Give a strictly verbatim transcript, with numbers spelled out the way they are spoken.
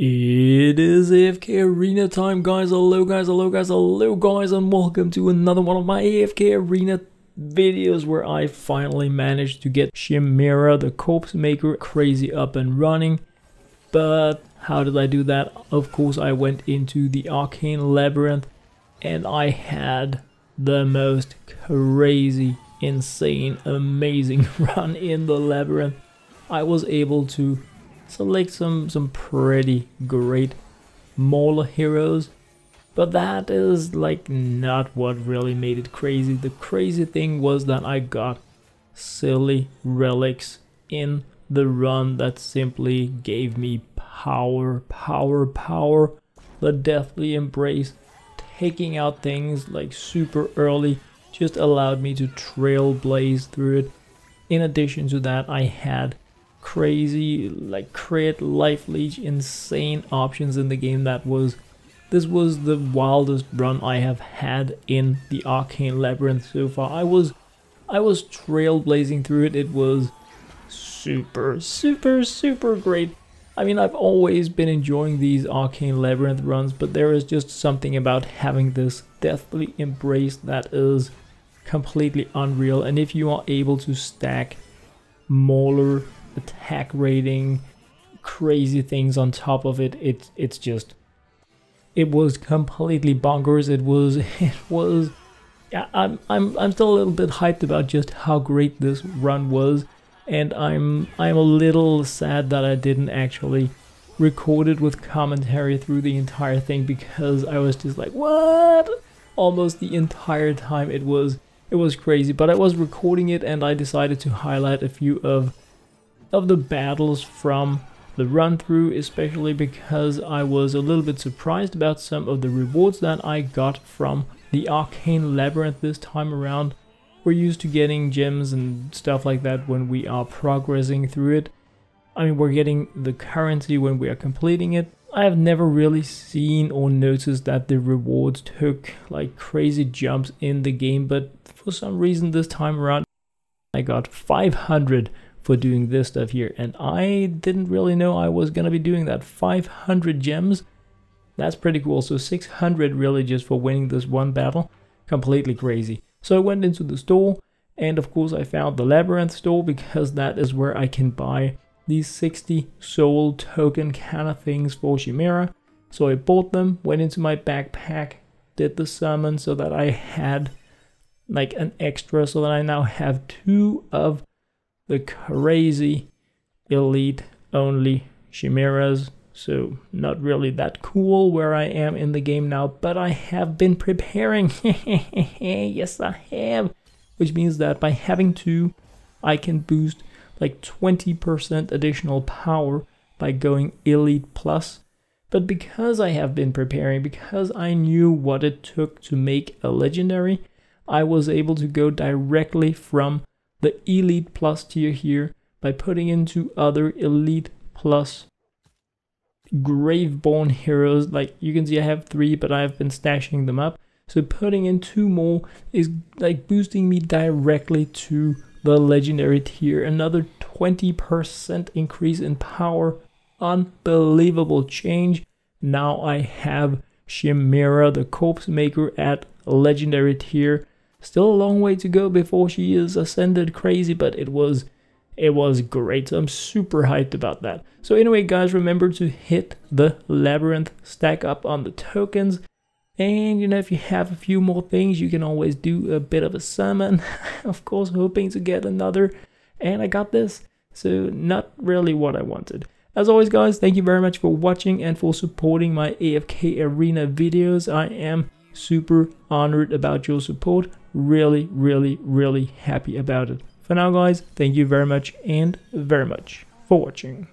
It is A F K Arena time, guys. Hello, guys. Hello, guys. Hello, guys, and welcome to another one of my A F K Arena videos where I finally managed to get Shemira, the Corpsemaker, crazy up and running. But how did I do that? Of course, I went into the Arcane Labyrinth and I had the most crazy, insane, amazing run in the Labyrinth. I was able to select some some pretty great mauler heroes, but that is like not what really made it crazy. The crazy thing was that I got silly relics in the run that simply gave me power, power, power. The deathly embrace, taking out things like super early, just allowed me to trailblaze through it. In addition to that, I had crazy like crit, life leech, insane options in the game. That was this was the wildest run I have had in the Arcane Labyrinth so far. I was I was trailblazing through it. It was super super super great. I mean, I've always been enjoying these Arcane Labyrinth runs, but there is just something about having this deathly embrace that is completely unreal. And if you are able to stack mauler, attack rating, crazy things on top of it, it it's just it was completely bonkers. It was it was yeah, I'm, I'm I'm still a little bit hyped about just how great this run was, and I'm I'm a little sad that I didn't actually record it with commentary through the entire thing, because I was just like, what, almost the entire time. It was it was crazy. But I was recording it and I decided to highlight a few of of the battles from the run through, especially because I was a little bit surprised about some of the rewards that I got from the Arcane Labyrinth this time around. We're used to getting gems and stuff like that when we are progressing through it. I mean, we're getting the currency when we are completing it. I have never really seen or noticed that the rewards took like crazy jumps in the game, but for some reason this time around I got five hundred for doing this stuff here, and I didn't really know I was gonna be doing that. Five hundred gems, that's pretty cool. So six hundred really just for winning this one battle, completely crazy. So I went into the store and of course I found the Labyrinth store, because that is where I can buy these sixty soul token kind of things for Shemira. So I bought them, went into my backpack, did the summon so that I had like an extra, so that I now have two of the crazy elite only Shemiras. So not really that cool where I am in the game now, but I have been preparing. Yes, I have, which means that by having two I can boost like twenty percent additional power by going elite plus. But because I have been preparing, because I knew what it took to make a legendary, I was able to go directly from the elite plus tier here by putting into other elite plus graveborn heroes. Like you can see I have three, but I've been stashing them up, so putting in two more is like boosting me directly to the legendary tier. Another twenty percent increase in power, unbelievable change. Now I have Shemira the Corpsemaker at legendary tier. Still a long way to go before she is ascended crazy, but it was it was great. So I'm super hyped about that. So anyway, guys, remember to hit the Labyrinth, stack up on the tokens, and you know, if you have a few more things you can always do a bit of a summon. Of course, hoping to get another, and I got this, so not really what I wanted. As always, guys, thank you very much for watching and for supporting my A F K Arena videos. I am super honored about your support. Really, really, really happy about it. For now, guys, thank you very much and very much for watching.